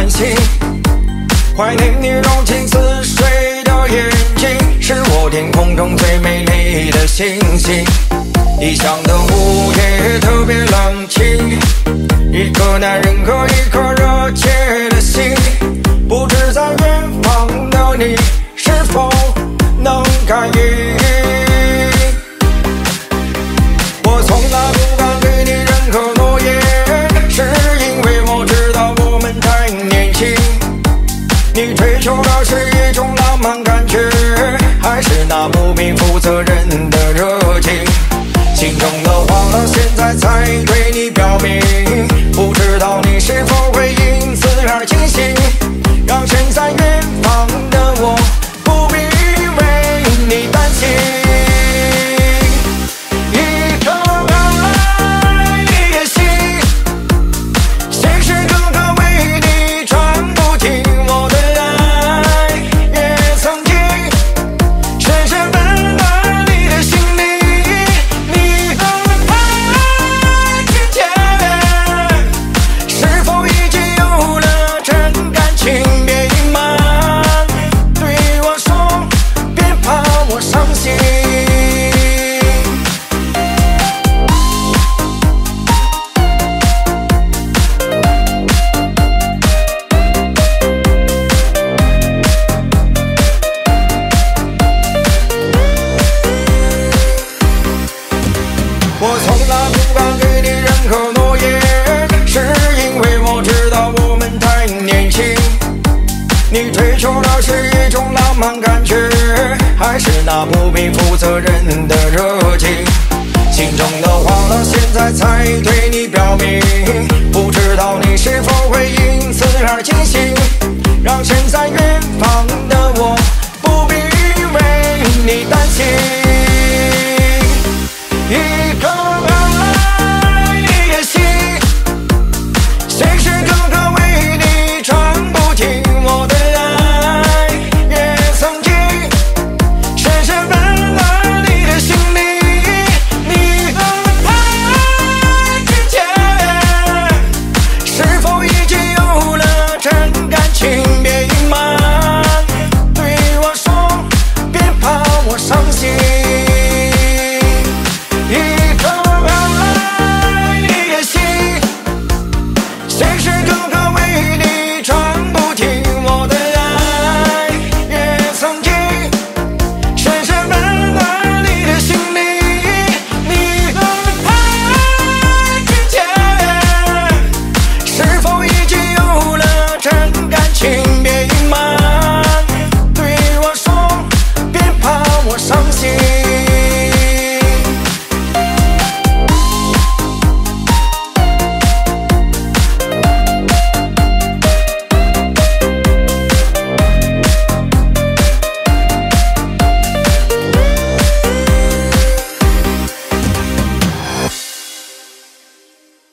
叹息，怀念你柔情似水的眼睛，是我天空中最美丽的星星。异乡的午夜特别冷清，一个男人和一颗热切的心，不知在远方的你是否能感应。我从来不敢给你任何诺言，是因为我知道我们太年轻。你追求的是一种浪漫感觉，还是那不必负责任的热情？心中的话呢，现在才对你表明，不知道你是否会因此而清醒，让身在远方的我不必为你担心。那不必负责任的热情，心中的话呢，现在才对你表明。